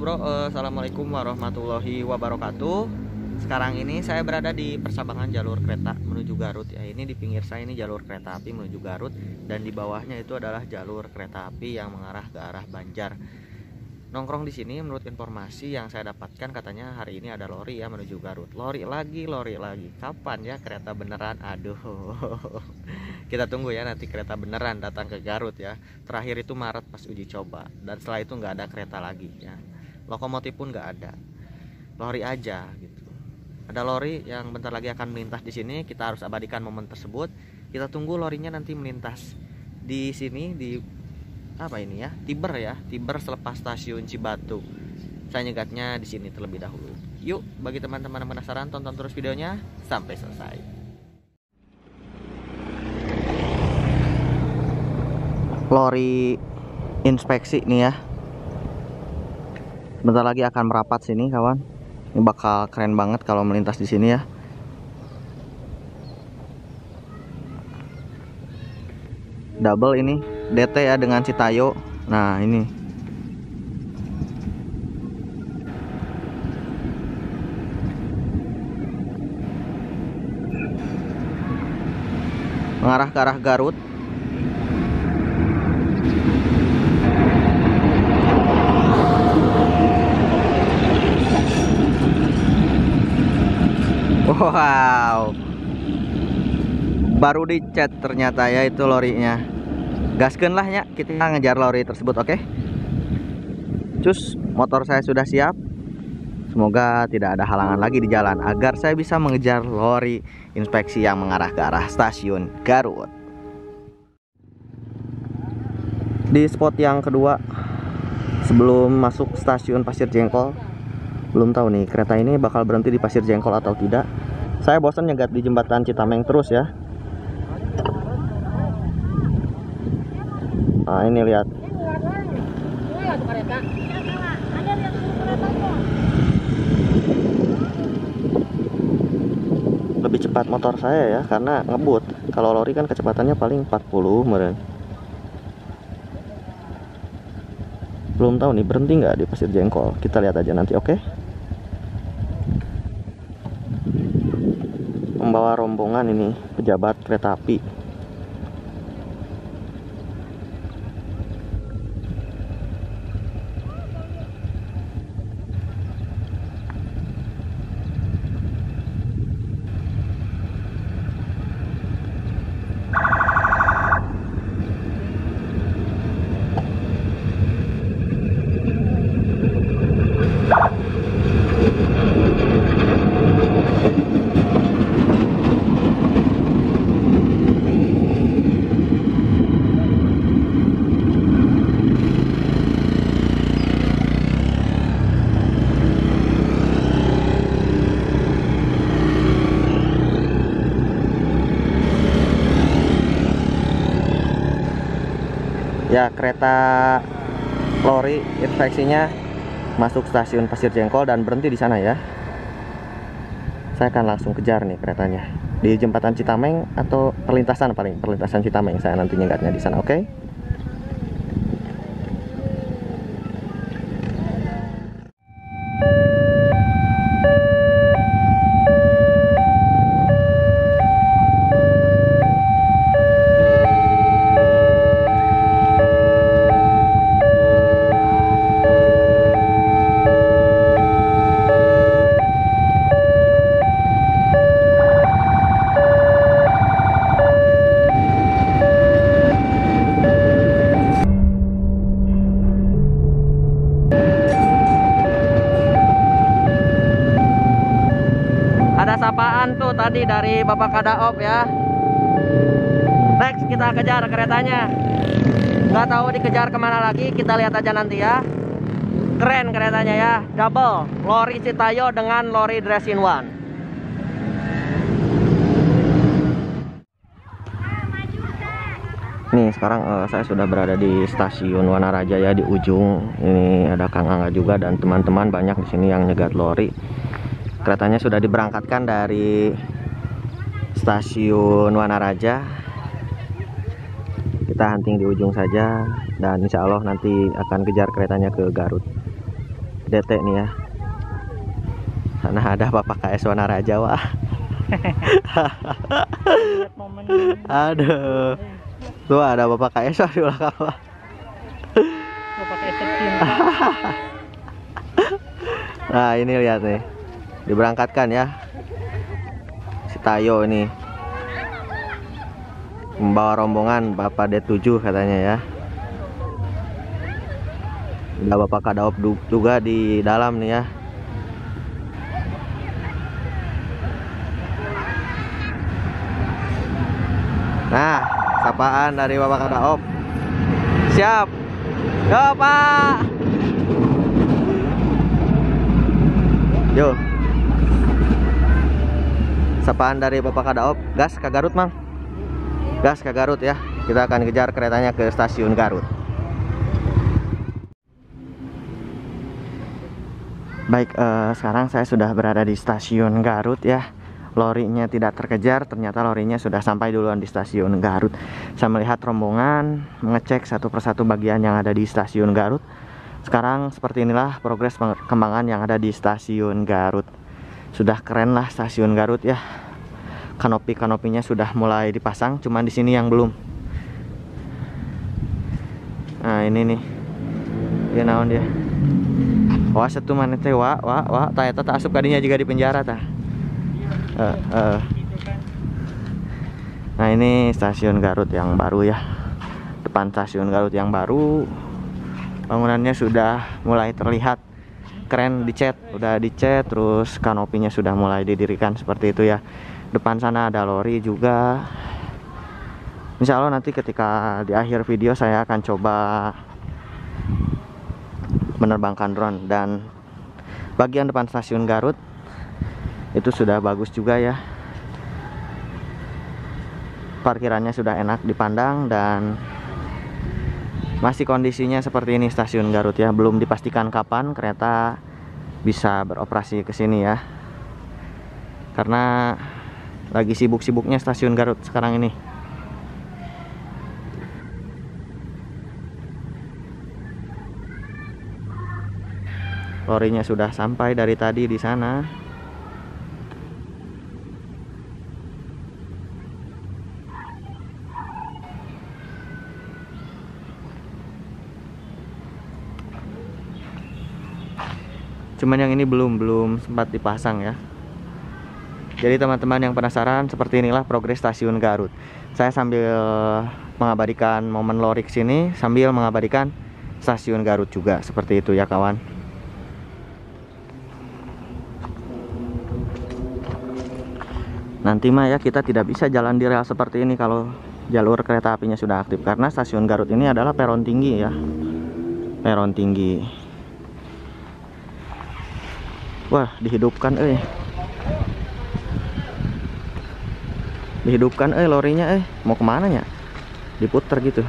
Halo bro, assalamualaikum warahmatullahi wabarakatuh. Sekarang ini saya berada di persimpangan jalur kereta menuju Garut ya. Ini di pinggir saya ini jalur kereta api menuju Garut, dan di bawahnya itu adalah jalur kereta api yang mengarah ke arah Banjar. Nongkrong di sini menurut informasi yang saya dapatkan katanya hari ini ada lori ya menuju Garut. Lori lagi. Kapan ya kereta beneran? Aduh. Kita tunggu ya nanti kereta beneran datang ke Garut ya. Terakhir itu Maret pas uji coba, dan setelah itu nggak ada kereta lagi ya. Lokomotif pun nggak ada. Lori aja gitu. Ada lori yang bentar lagi akan melintas di sini. Kita harus abadikan momen tersebut. Kita tunggu lorinya nanti melintas di sini di apa ini ya? Tiber ya, tiber selepas stasiun Cibatu. Saya nyegatnya di sini terlebih dahulu. Yuk, bagi teman-teman yang penasaran, tonton terus videonya sampai selesai. Lori inspeksi nih ya. Bentar lagi akan merapat sini, kawan. Ini bakal keren banget kalau melintas di sini ya. Double ini. DT ya dengan Citayo. Nah ini mengarah ke arah Garut. Wow, baru dicet ternyata ya itu lorinya. Gaskeun lah ya, kita ngejar lori tersebut, oke? Cus, motor saya sudah siap. Semoga tidak ada halangan lagi di jalan agar saya bisa mengejar lori inspeksi yang mengarah ke arah stasiun Garut. Di spot yang kedua sebelum masuk stasiun Pasir Jengkol. Belum tahu nih kereta ini bakal berhenti di Pasir Jengkol atau tidak. Saya bosan nyegat di jembatan Citameng terus ya. Nah, ini lihat. Lebih cepat motor saya ya karena ngebut. Kalau lori kan kecepatannya paling 40 meren. Belum tahu nih berhenti nggak di Pasir Jengkol. Kita lihat aja nanti, oke? Membawa rombongan ini pejabat kereta api. Ya, kereta lori inspeksinya masuk stasiun Pasir Jengkol dan berhenti di sana ya. Saya akan langsung kejar nih keretanya di jembatan Citameng atau perlintasan, paling perlintasan Citameng saya nanti nyegatnya di sana, oke? Tadi dari Bapak Kadaop ya. Next kita kejar keretanya. Nggak tahu dikejar kemana lagi. Kita lihat aja nanti ya. Keren keretanya ya. Double lori Citayo dengan lori Dressin One. Nih sekarang saya sudah berada di stasiun Wanaraja ya, di ujung. Ini ada Kang Angga juga dan teman-teman banyak di sini yang nyegat lori. Keretanya sudah diberangkatkan dari stasiun Wanaraja. Kita hunting di ujung saja, dan insya Allah nanti akan kejar keretanya ke Garut. detek nih ya. Nah ada apa KS Wanaraja wah. Aduh. Tuh ada Bapak KS di belakang. Bapak KS cinta. Nah, ini lihat nih. Diberangkatkan ya. Citayo ini. Membawa rombongan Bapak D7 katanya ya. Ada Bapak Kadaop juga di dalam nih ya. Nah, sapaan dari Bapak Kadaop. Siap. Yo, Pak. Yo. Sapaan dari Bapak Kadaop, gas ke Garut, Mang. Gas ke Garut ya. Kita akan kejar keretanya ke stasiun Garut. Baik, sekarang saya sudah berada di stasiun Garut ya. Lorinya tidak terkejar, ternyata lorinya sudah sampai duluan di stasiun Garut. Saya melihat rombongan mengecek satu persatu bagian yang ada di stasiun Garut. Sekarang seperti inilah progres perkembangan yang ada di stasiun Garut. Sudah keren lah stasiun Garut ya. Kanopi-kanopinya sudah mulai dipasang, cuman di sini yang belum. Nah ini nih, dia naon dia. Wah satu manete wah, tayata tak asup kadinya juga di penjara tah. Nah ini stasiun Garut yang baru ya. Depan stasiun Garut yang baru, bangunannya sudah mulai terlihat keren, dicat, udah dicat, terus kanopinya sudah mulai didirikan seperti itu ya. Depan sana ada lori juga. Insya Allah nanti ketika di akhir video saya akan coba menerbangkan drone. Dan bagian depan stasiun Garut itu sudah bagus juga ya. Parkirannya sudah enak dipandang dan masih kondisinya seperti ini stasiun Garut ya. Belum dipastikan kapan kereta bisa beroperasi ke sini ya. Karena lagi sibuk-sibuknya stasiun Garut sekarang ini. Lorinya sudah sampai dari tadi di sana. Cuman yang ini belum sempat dipasang ya. Jadi teman-teman yang penasaran, seperti inilah progres stasiun Garut. Saya sambil mengabadikan momen lori kesini sambil mengabadikan stasiun Garut juga. Seperti itu ya kawan. Nanti mah ya kita tidak bisa jalan di rel seperti ini kalau jalur kereta apinya sudah aktif. Karena stasiun Garut ini adalah peron tinggi ya. Peron tinggi. Wah, dihidupkan eh. Dihidupkan eh lorinya eh. Mau kemana ya? Diputer gitu.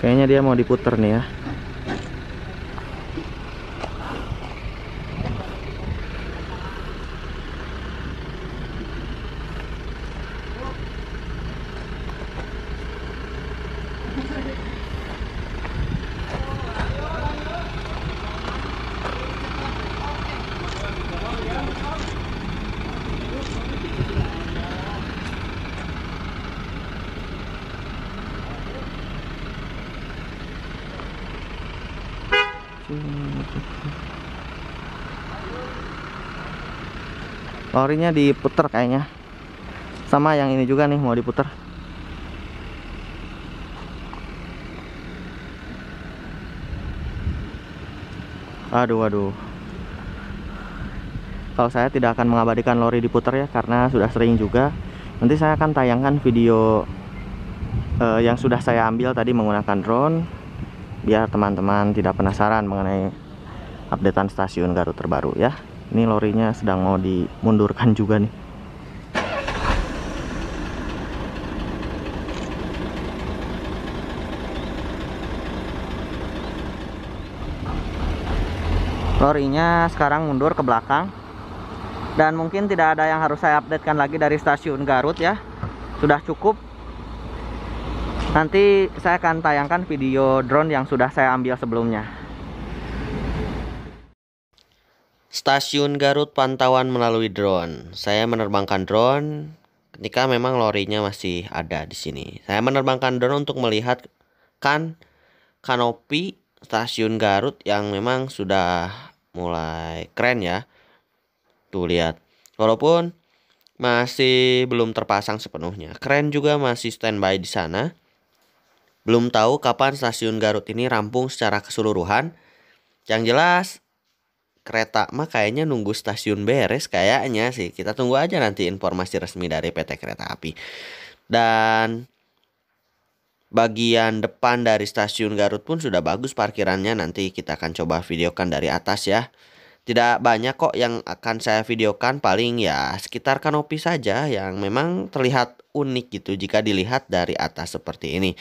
Kayaknya dia mau diputer nih ya. Lorinya diputer kayaknya. Sama yang ini juga nih mau diputer. Aduh. Kalau saya tidak akan mengabadikan lori diputer ya, karena sudah sering juga. Nanti saya akan tayangkan video yang sudah saya ambil tadi menggunakan drone, biar teman-teman tidak penasaran mengenai updatean stasiun Garut terbaru ya. Ini lorinya sedang mau dimundurkan juga nih. Lorinya sekarang mundur ke belakang. Dan mungkin tidak ada yang harus saya updatekan lagi dari stasiun Garut ya. Sudah cukup. Nanti saya akan tayangkan video drone yang sudah saya ambil sebelumnya. Stasiun Garut pantauan melalui drone. Saya menerbangkan drone ketika memang lorinya masih ada di sini. Saya menerbangkan drone untuk melihat kanopi stasiun Garut yang memang sudah mulai keren ya. Tuh lihat. Walaupun masih belum terpasang sepenuhnya. Keren juga masih standby di sana. Belum tahu kapan stasiun Garut ini rampung secara keseluruhan. Yang jelas kereta mah kayaknya nunggu stasiun beres kayaknya sih. Kita tunggu aja nanti informasi resmi dari PT Kereta Api. Dan bagian depan dari stasiun Garut pun sudah bagus parkirannya. Nanti kita akan coba videokan dari atas ya. Tidak banyak kok yang akan saya videokan, paling ya sekitar kanopi saja yang memang terlihat unik gitu jika dilihat dari atas seperti ini.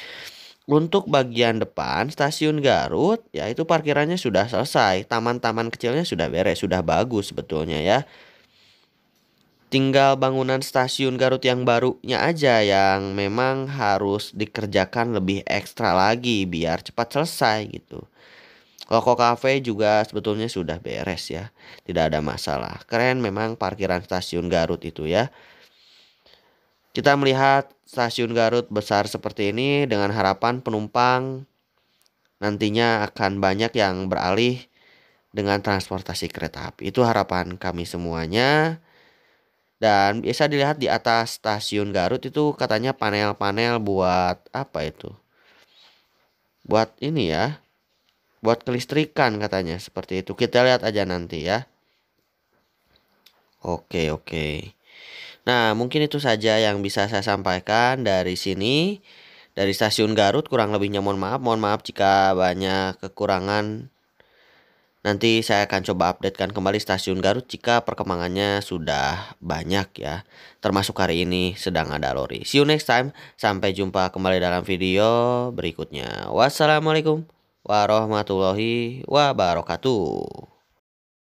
Untuk bagian depan stasiun Garut, ya itu parkirannya sudah selesai. Taman-taman kecilnya sudah beres, sudah bagus sebetulnya ya. Tinggal bangunan stasiun Garut yang barunya aja yang memang harus dikerjakan lebih ekstra lagi biar cepat selesai gitu. Loko Cafe juga sebetulnya sudah beres ya. Tidak ada masalah. Keren memang parkiran stasiun Garut itu ya. Kita melihat stasiun Garut besar seperti ini dengan harapan penumpang nantinya akan banyak yang beralih dengan transportasi kereta api. Itu harapan kami semuanya. Dan bisa dilihat di atas stasiun Garut itu katanya panel-panel buat apa itu? Buat ini ya. Buat kelistrikan katanya seperti itu. Kita lihat aja nanti ya. Oke. Nah, mungkin itu saja yang bisa saya sampaikan dari sini, dari stasiun Garut. Kurang lebihnya mohon maaf jika banyak kekurangan. Nanti saya akan coba updatekan kembali stasiun Garut jika perkembangannya sudah banyak ya. Termasuk hari ini sedang ada lori. See you next time. Sampai jumpa kembali dalam video berikutnya. Wassalamualaikum warahmatullahi wabarakatuh.